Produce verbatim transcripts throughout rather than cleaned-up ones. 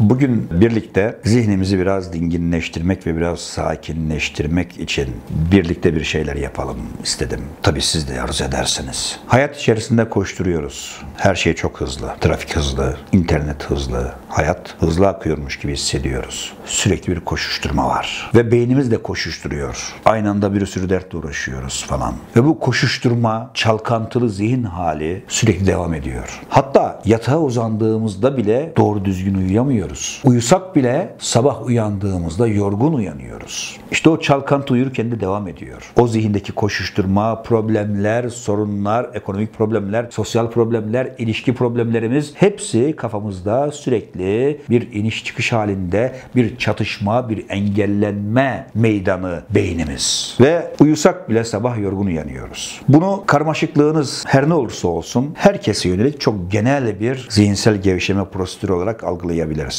Bugün birlikte zihnimizi biraz dinginleştirmek ve biraz sakinleştirmek için birlikte bir şeyler yapalım istedim. Tabii siz de arzu edersiniz. Hayat içerisinde koşturuyoruz. Her şey çok hızlı. Trafik hızlı, internet hızlı, hayat hızlı akıyormuş gibi hissediyoruz. Sürekli bir koşuşturma var. Ve beynimiz de koşuşturuyor. Aynı anda bir sürü dertle uğraşıyoruz falan. Ve bu koşuşturma, çalkantılı zihin hali sürekli devam ediyor. Hatta yatağa uzandığımızda bile doğru düzgün uyuyamıyoruz. Uyusak bile sabah uyandığımızda yorgun uyanıyoruz. İşte o çalkantı uyurken de devam ediyor. O zihindeki koşuşturma, problemler, sorunlar, ekonomik problemler, sosyal problemler, ilişki problemlerimiz hepsi kafamızda sürekli bir iniş çıkış halinde, bir çatışma, bir engellenme meydanı beynimiz. Ve uyusak bile sabah yorgun uyanıyoruz. Bunu karmaşıklığınız her ne olursa olsun herkese yönelik çok genel bir zihinsel gevşeme prosedürü olarak algılayabilirsiniz.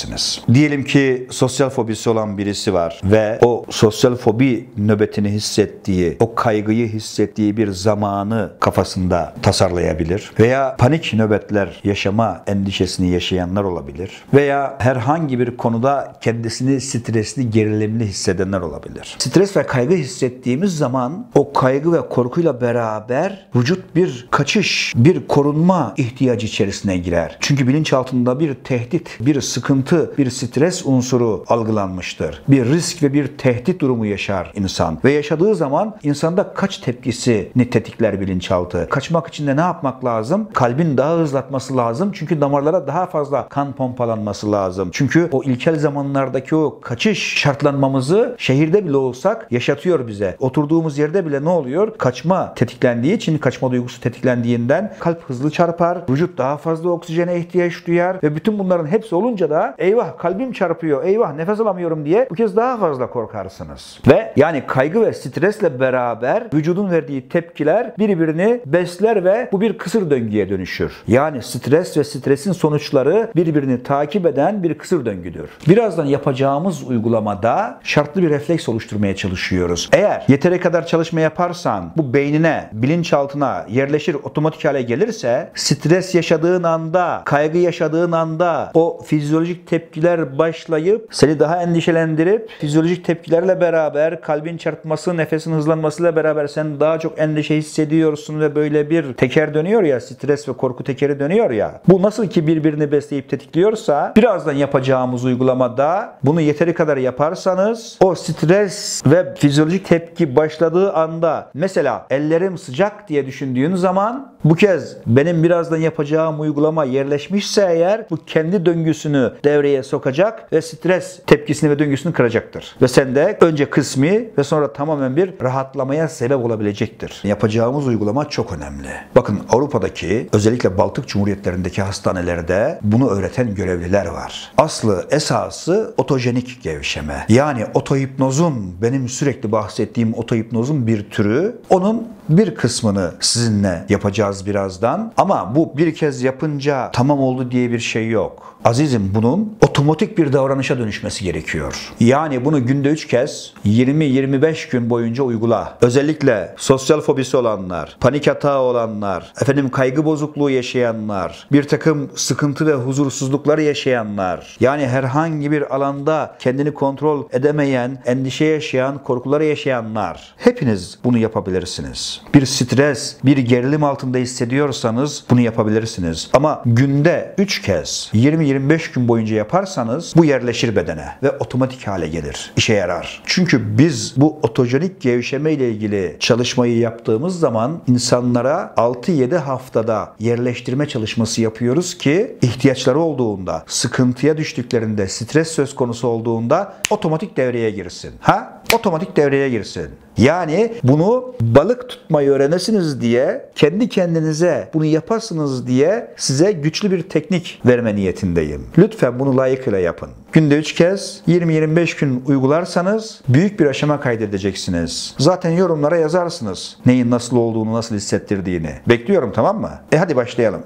Diyelim ki sosyal fobisi olan birisi var ve o sosyal fobi nöbetini hissettiği, o kaygıyı hissettiği bir zamanı kafasında tasarlayabilir. Veya panik nöbetler yaşama endişesini yaşayanlar olabilir. Veya herhangi bir konuda kendisini stresli, gerilimli hissedenler olabilir. Stres ve kaygı hissettiğimiz zaman o kaygı ve korkuyla beraber vücut bir kaçış, bir korunma ihtiyacı içerisine girer. Çünkü bilinçaltında bir tehdit, bir sıkıntı, bir stres unsuru algılanmıştır. Bir risk ve bir tehdit durumu yaşar insan. Ve yaşadığı zaman insanda kaç tepkisini tetikler bilinçaltı. Kaçmak için de ne yapmak lazım? Kalbin daha hızlatması lazım. Çünkü damarlara daha fazla kan pompalanması lazım. Çünkü o ilkel zamanlardaki o kaçış şartlanmamızı şehirde bile olsak yaşatıyor bize. Oturduğumuz yerde bile ne oluyor? Kaçma tetiklendiği için, kaçma duygusu tetiklendiğinden kalp hızlı çarpar. Vücut daha fazla oksijene ihtiyaç duyar. Ve bütün bunların hepsi olunca da eyvah kalbim çarpıyor, eyvah nefes alamıyorum diye bu kez daha fazla korkarsınız. Ve yani kaygı ve stresle beraber vücudun verdiği tepkiler birbirini besler ve bu bir kısır döngüye dönüşür. Yani stres ve stresin sonuçları birbirini takip eden bir kısır döngüdür. Birazdan yapacağımız uygulamada şartlı bir refleks oluşturmaya çalışıyoruz. Eğer yeteri kadar çalışma yaparsan bu beynine, bilinçaltına yerleşir, otomatik hale gelirse stres yaşadığın anda, kaygı yaşadığın anda o fizyolojik tepkiler başlayıp seni daha endişelendirip fizyolojik tepkilerle beraber kalbin çarpması, nefesin hızlanmasıyla beraber sen daha çok endişe hissediyorsun ve böyle bir teker dönüyor ya, stres ve korku tekeri dönüyor ya. Bu nasıl ki birbirini besleyip tetikliyorsa birazdan yapacağımız uygulamada bunu yeteri kadar yaparsanız o stres ve fizyolojik tepki başladığı anda mesela ellerim sıcak diye düşündüğün zaman bu kez benim birazdan yapacağım uygulama yerleşmişse eğer bu kendi döngüsünü devreye sokacak ve stres tepkisini ve döngüsünü kıracaktır. Ve sen de önce kısmi ve sonra tamamen bir rahatlamaya sebep olabilecektir. Yapacağımız uygulama çok önemli. Bakın Avrupa'daki özellikle Baltık Cumhuriyetlerindeki hastanelerde bunu öğreten görevliler var. Aslı esası otojenik gevşeme. Yani otohipnozun, benim sürekli bahsettiğim otohipnozun bir türü, onun bir kısmını sizinle yapacağız birazdan. Ama bu bir kez yapınca tamam oldu diye bir şey yok. Azizim, bunun otomatik bir davranışa dönüşmesi gerekiyor. Yani bunu günde üç kez yirmi yirmi beş gün boyunca uygula. Özellikle sosyal fobisi olanlar, panik atağı olanlar, efendim kaygı bozukluğu yaşayanlar, bir takım sıkıntı ve huzursuzluklar yaşayanlar, yani herhangi bir alanda kendini kontrol edemeyen, endişe yaşayan, korkuları yaşayanlar, hepiniz bunu yapabilirsiniz. Bir stres, bir gerilim altında hissediyorsanız bunu yapabilirsiniz. Ama günde üç kez yirmi yirmi beş gün boyunca yaparsanız bu yerleşir bedene ve otomatik hale gelir. İşe yarar. Çünkü biz bu otojenik gevşeme ile ilgili çalışmayı yaptığımız zaman insanlara altı yedi haftada yerleştirme çalışması yapıyoruz ki ihtiyaçları olduğunda, sıkıntıya düştüklerinde, stres söz konusu olduğunda otomatik devreye girsin. Ha? Otomatik devreye girsin. Yani bunu balık tutmayı öğrenesiniz diye, kendi kendinize bunu yapasınız diye size güçlü bir teknik verme niyetindeyim. Lütfen bunu layıkıyla yapın. Günde üç kez yirmi yirmi beş gün uygularsanız büyük bir aşama kaydedeceksiniz. Zaten yorumlara yazarsınız neyin nasıl olduğunu, nasıl hissettirdiğini. Bekliyorum, tamam mı? E hadi başlayalım.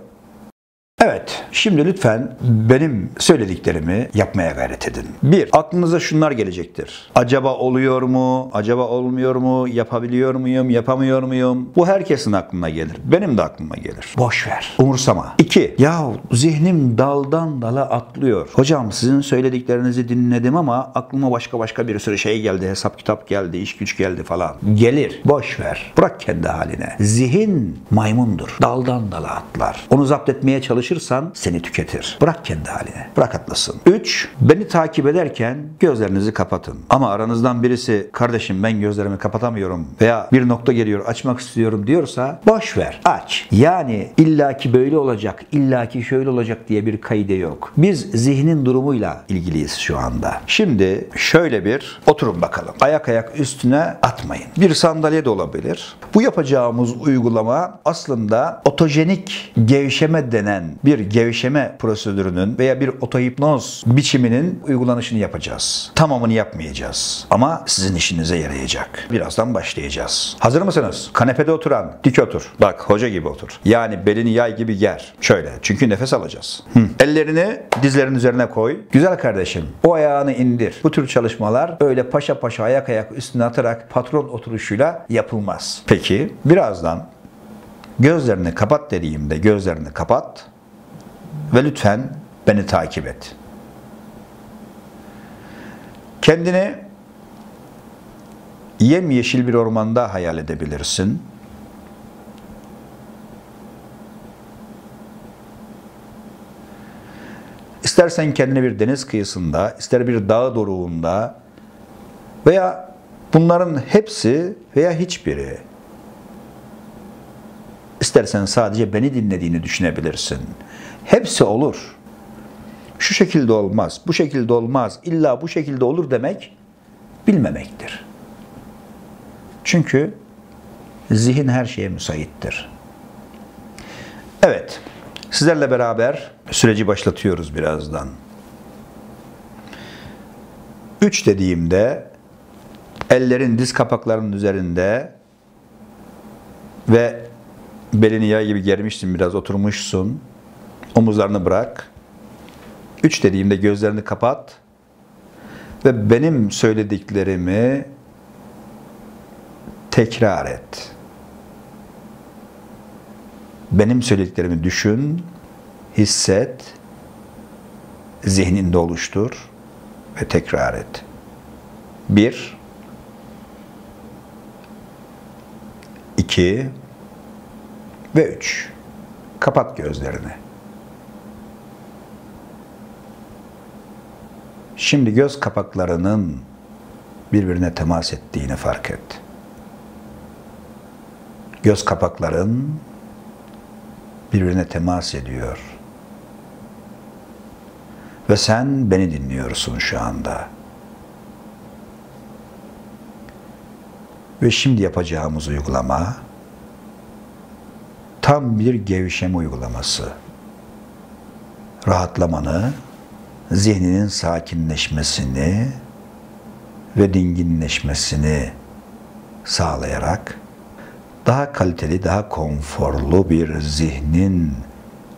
Evet. Şimdi lütfen benim söylediklerimi yapmaya gayret edin. Bir, aklınıza şunlar gelecektir. Acaba oluyor mu? Acaba olmuyor mu? Yapabiliyor muyum? Yapamıyor muyum? Bu herkesin aklına gelir. Benim de aklıma gelir. Boş ver. Umursama. İki, yahu zihnim daldan dala atlıyor. Hocam sizin söylediklerinizi dinledim ama aklıma başka başka bir sürü şey geldi. Hesap kitap geldi, iş güç geldi falan. Gelir. Boş ver. Bırak kendi haline. Zihin maymundur. Daldan dala atlar. Onu zapt etmeye çalışırsan seni tüketir. Bırak kendi haline. Bırak atlasın. Üç, beni takip ederken gözlerinizi kapatın. Ama aranızdan birisi kardeşim ben gözlerimi kapatamıyorum veya bir nokta geliyor açmak istiyorum diyorsa boş ver. Aç. Yani illaki böyle olacak, illaki şöyle olacak diye bir kaide yok. Biz zihnin durumuyla ilgiliyiz şu anda. Şimdi şöyle bir oturun bakalım. Ayak ayak üstüne atmayın. Bir sandalye de olabilir. Bu yapacağımız uygulama aslında otojenik gevşeme denen bir gevşeme prosedürünün veya bir otohipnoz biçiminin uygulanışını yapacağız. Tamamını yapmayacağız. Ama sizin işinize yarayacak. Birazdan başlayacağız. Hazır mısınız? Kanepede oturan dik otur. Bak hoca gibi otur. Yani belini yay gibi ger. Şöyle. Çünkü nefes alacağız. Hı. Ellerini dizlerin üzerine koy. Güzel kardeşim. O ayağını indir. Bu tür çalışmalar öyle paşa paşa ayak ayak üstüne atarak patron oturuşuyla yapılmaz. Peki. Birazdan gözlerini kapat dediğimde gözlerini kapat ve lütfen beni takip et. Kendini yemyeşil bir ormanda hayal edebilirsin. İstersen kendini bir deniz kıyısında, ister bir dağ doruğunda veya bunların hepsi veya hiçbiri. İstersen sadece beni dinlediğini düşünebilirsin. Hepsi olur. Şu şekilde olmaz, bu şekilde olmaz, illa bu şekilde olur demek bilmemektir. Çünkü zihin her şeye müsaittir. Evet, sizlerle beraber süreci başlatıyoruz birazdan. Üç dediğimde ellerin diz kapaklarının üzerinde ve belini yay gibi germişsin, biraz oturmuşsun. Omuzlarını bırak. Üç dediğimde gözlerini kapat. Ve benim söylediklerimi tekrar et. Benim söylediklerimi düşün, hisset, zihninde oluştur ve tekrar et. Bir, iki ve üç. Kapat gözlerini. Şimdi göz kapaklarının birbirine temas ettiğini fark et. Göz kapakların birbirine temas ediyor. Ve sen beni dinliyorsun şu anda. Ve şimdi yapacağımız uygulama tam bir gevşeme uygulaması. Rahatlamanı, zihninin sakinleşmesini ve dinginleşmesini sağlayarak daha kaliteli, daha konforlu bir zihnin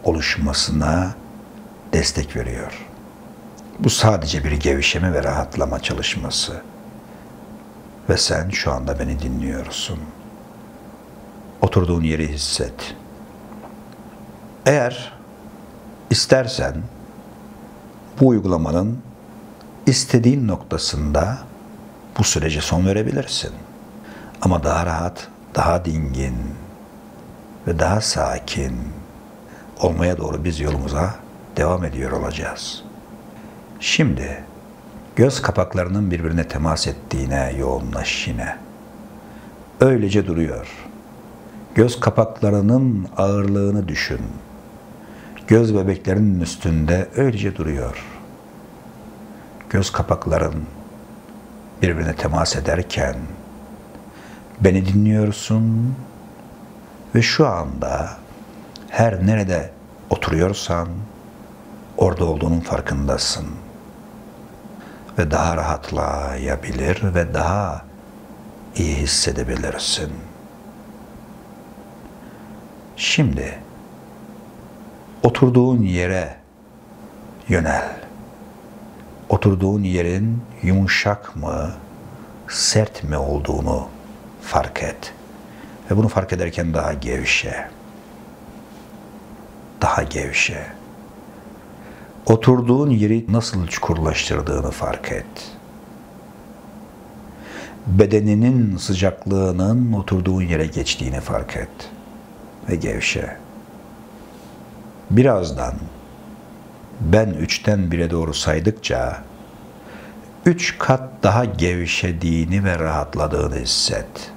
oluşmasına destek veriyor. Bu sadece bir gevşeme ve rahatlama çalışması. Ve sen şu anda beni dinliyorsun. Oturduğun yeri hisset. Eğer istersen bu uygulamanın istediğin noktasında bu sürece son verebilirsin. Ama daha rahat, daha dingin ve daha sakin olmaya doğru biz yolumuza devam ediyor olacağız. Şimdi göz kapaklarının birbirine temas ettiğine yoğunlaş yine. Öylece duruyor. Göz kapaklarının ağırlığını düşün. Göz bebeklerinin üstünde öylece duruyor. Göz kapakların birbirine temas ederken beni dinliyorsun ve şu anda her nerede oturuyorsan orada olduğunun farkındasın. Ve daha rahatlayabilir ve daha iyi hissedebilirsin. Şimdi Oturduğun yere yönel. Oturduğun yerin yumuşak mı, sert mi olduğunu fark et. Ve bunu fark ederken daha gevşe. Daha gevşe. Oturduğun yeri nasıl çukurlaştırdığını fark et. Bedeninin sıcaklığının oturduğun yere geçtiğini fark et. Ve gevşe. Birazdan ben üçten bire doğru saydıkça üç kat daha gevşediğini ve rahatladığını hisset.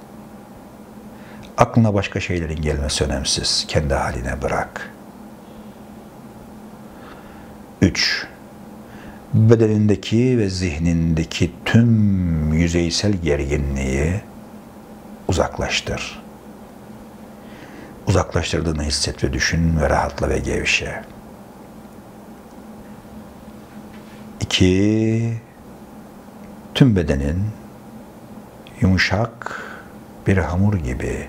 Aklına başka şeylerin gelmesi önemsiz. Kendi haline bırak. üç. Bedenindeki ve zihnindeki tüm yüzeysel gerginliği uzaklaştır. Uzaklaştırdığını hisset ve düşün ve rahatla ve gevşe. iki. Tüm bedenin yumuşak bir hamur gibi,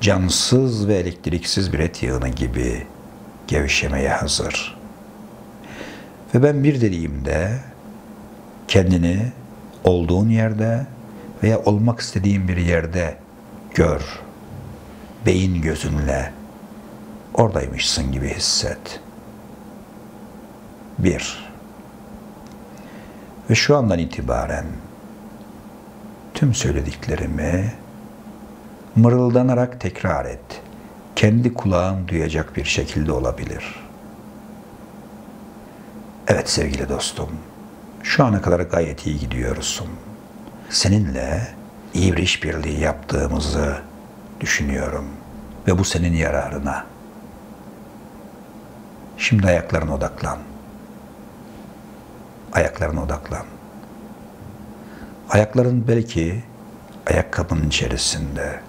cansız ve elektriksiz bir et yığını gibi gevşemeye hazır. Ve ben bir dediğimde kendini olduğun yerde veya olmak istediğin bir yerde gör. Beyin gözünle oradaymışsın gibi hisset. Bir. Ve şu andan itibaren tüm söylediklerimi mırıldanarak tekrar et. Kendi kulağın duyacak bir şekilde olabilir. Evet sevgili dostum, şu ana kadar gayet iyi gidiyorsun. Seninle iyi bir işbirliği yaptığımızı düşünüyorum ve bu senin yararına. Şimdi ayaklarına odaklan. Ayaklarına odaklan. Ayakların belki ayakkabının içerisinde,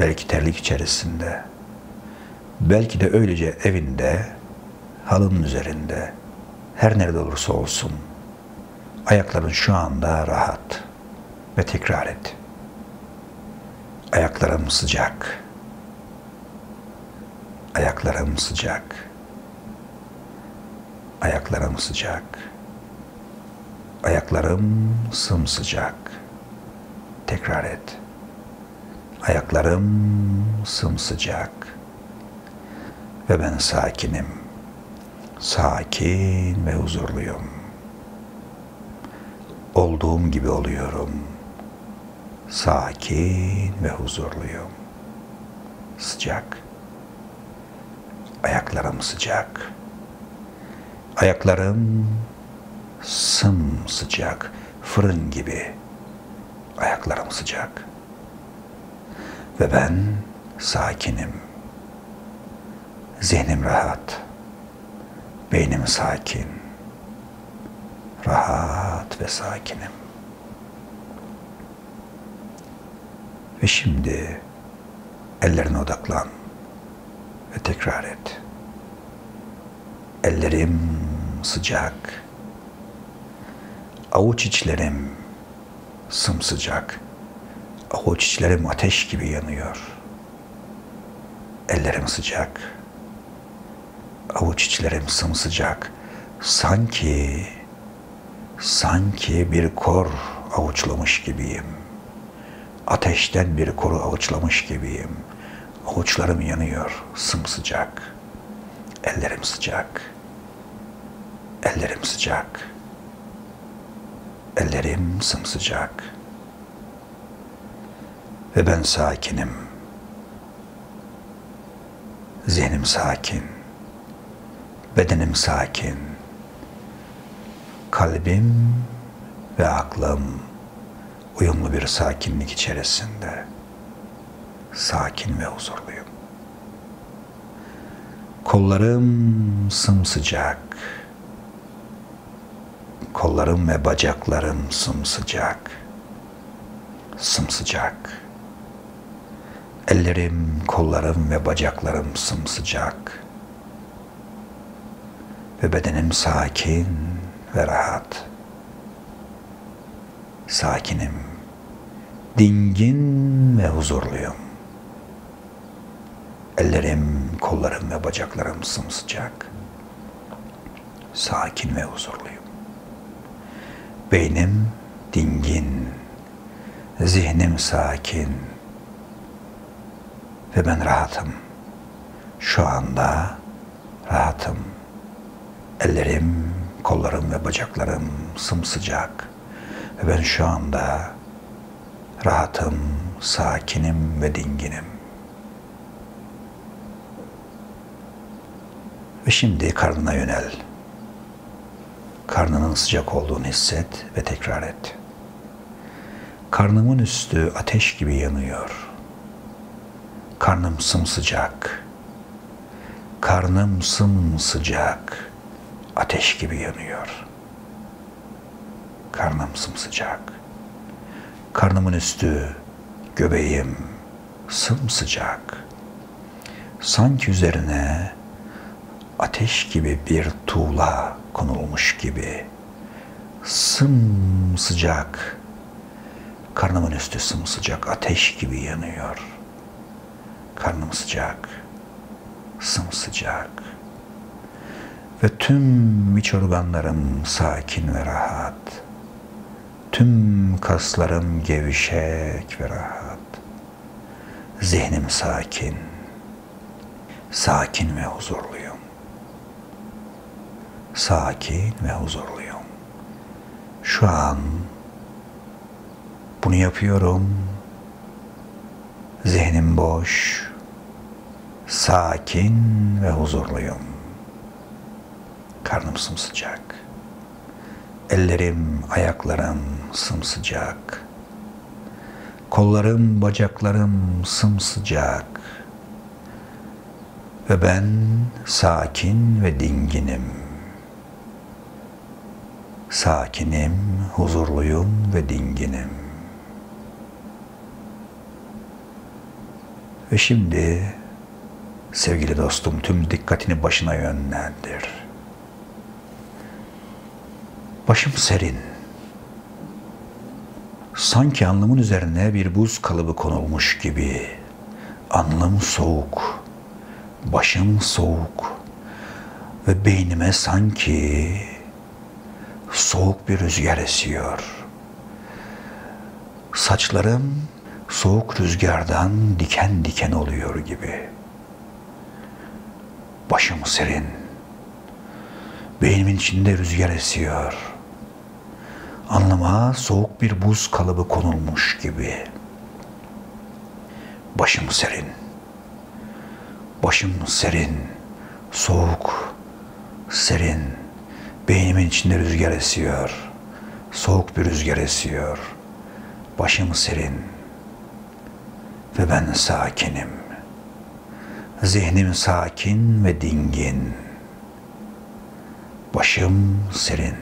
belki terlik içerisinde, belki de öylece evinde, halının üzerinde, her nerede olursa olsun, ayakların şu anda rahat ve tekrar et. Ayaklarım sıcak. Ayaklarım sıcak. Ayaklarım sıcak. Ayaklarım sımsıcak. Tekrar et. Ayaklarım sımsıcak. Ve ben sakinim. Sakin ve huzurluyum. Olduğum gibi oluyorum. Sakin ve huzurluyum. Sıcak. Ayaklarım sıcak. Ayaklarım sımsıcak. Fırın gibi. Ayaklarım sıcak. Ve ben sakinim. Zihnim rahat. Beynim sakin. Rahat ve sakinim. Ve şimdi ellerine odaklan ve tekrar et. Ellerim sıcak. Avuç içlerim sımsıcak. Avuç içlerim ateş gibi yanıyor. Ellerim sıcak. Avuç içlerim sımsıcak. Sanki, sanki bir kor avuçlamış gibiyim. Ateşten bir koru avuçlamış gibiyim. Avuçlarım yanıyor, sımsıcak. Ellerim sıcak. Ellerim sıcak. Ellerim sımsıcak. Ve ben sakinim. Zihnim sakin. Bedenim sakin. Kalbim ve aklım uyumlu bir sakinlik içerisinde. Sakin ve huzurluyum. Kollarım sımsıcak. Kollarım ve bacaklarım sımsıcak. Sımsıcak. Ellerim, kollarım ve bacaklarım sımsıcak. Ve bedenim sakin ve rahat. Sakinim, dingin ve huzurluyum. Ellerim, kollarım ve bacaklarım sımsıcak. Sakin ve huzurluyum. Beynim dingin, zihnim sakin ve ben rahatım. Şu anda rahatım. Ellerim, kollarım ve bacaklarım sımsıcak ve ben şu anda rahatım, sakinim ve dinginim. Ve şimdi karnına yönel. Karnının sıcak olduğunu hisset ve tekrar et. Karnımın üstü ateş gibi yanıyor. Karnım sımsıcak. Karnım sımsıcak. Ateş gibi yanıyor. Karnım sımsıcak. Karnımın üstü, göbeğim sımsıcak. Sanki üzerine ateş gibi bir tuğla konulmuş gibi. Sımsıcak. Karnımın üstü sımsıcak, ateş gibi yanıyor. Karnım sıcak, sımsıcak. Ve tüm iç organlarım sakin ve rahat. Tüm kaslarım gevşek ve rahat. Zihnim sakin. Sakin ve huzurluyum. Sakin ve huzurluyum. Şu an bunu yapıyorum. Zihnim boş. Sakin ve huzurluyum. Karnım sımsıcak. Ellerim, ayaklarım sımsıcak. Kollarım, bacaklarım sımsıcak. Ve ben sakin ve dinginim. Sakinim, huzurluyum ve dinginim. Ve şimdi sevgili dostum, tüm dikkatini başına yönlendir. Başım serin. Sanki alnımın üzerine bir buz kalıbı konulmuş gibi. Alnım soğuk. Başım soğuk. Ve beynime sanki soğuk bir rüzgar esiyor. Saçlarım soğuk rüzgardan diken diken oluyor gibi. Başım serin. Beynimin içinde rüzgar esiyor. Alnıma soğuk bir buz kalıbı konulmuş gibi. Başım serin. Başım serin. Soğuk. Serin. Beynimin içinde rüzgar esiyor. Soğuk bir rüzgar esiyor. Başım serin. Ve ben sakinim. Zihnim sakin ve dingin. Başım serin.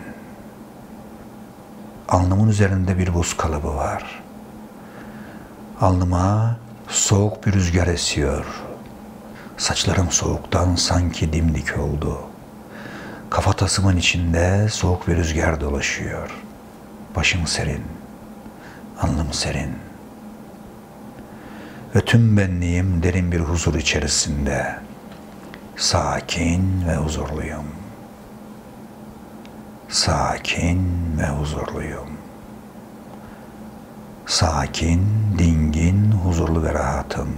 Alnımın üzerinde bir buz kalıbı var. Alnıma soğuk bir rüzgar esiyor. Saçlarım soğuktan sanki dimdik oldu. Kafatasımın içinde soğuk bir rüzgar dolaşıyor. Başım serin. Alnım serin. Ve tüm benliğim derin bir huzur içerisinde. Sakin ve huzurluyum. Sakin ve huzurluyum. Sakin, dingin, huzurlu ve rahatım.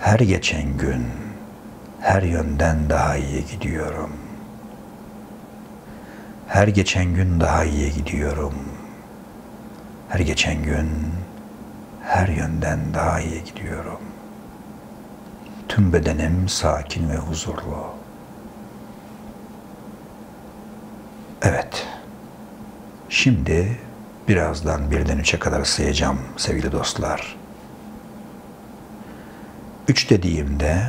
Her geçen gün, her yönden daha iyi gidiyorum. Her geçen gün daha iyi gidiyorum. Her geçen gün, her yönden daha iyi gidiyorum. Tüm bedenim sakin ve huzurlu. Evet. Şimdi birazdan birden üçe kadar sayacağım sevgili dostlar. Üç dediğimde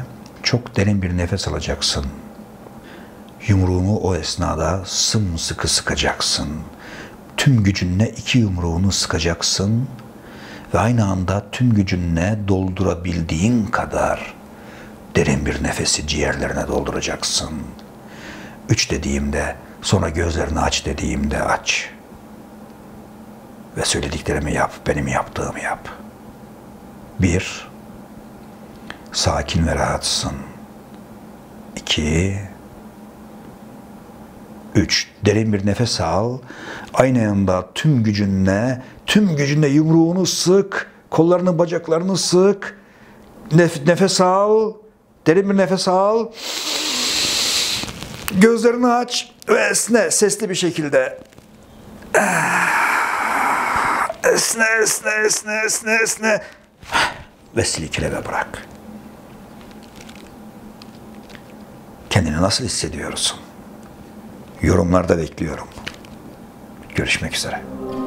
çok derin bir nefes alacaksın. Yumruğunu o esnada sımsıkı sıkacaksın. Tüm gücünle iki yumruğunu sıkacaksın. Ve aynı anda tüm gücünle doldurabildiğin kadar derin bir nefesi ciğerlerine dolduracaksın. Üç dediğimde, sonra gözlerini aç dediğimde aç. Ve söylediklerimi yap, benim yaptığımı yap. Bir, sakin ve rahatsın. İki, üç. Derin bir nefes al. Aynı anda tüm gücünle, tüm gücünle yumruğunu sık, kollarını, bacaklarını sık. Nef nefes al. Derin bir nefes al. Gözlerini aç ve esne, sesli bir şekilde. Esne, esne, esne, esne, esne. Ve silkele ve bırak. Kendini nasıl hissediyorsun? Yorumlarda bekliyorum. Görüşmek üzere.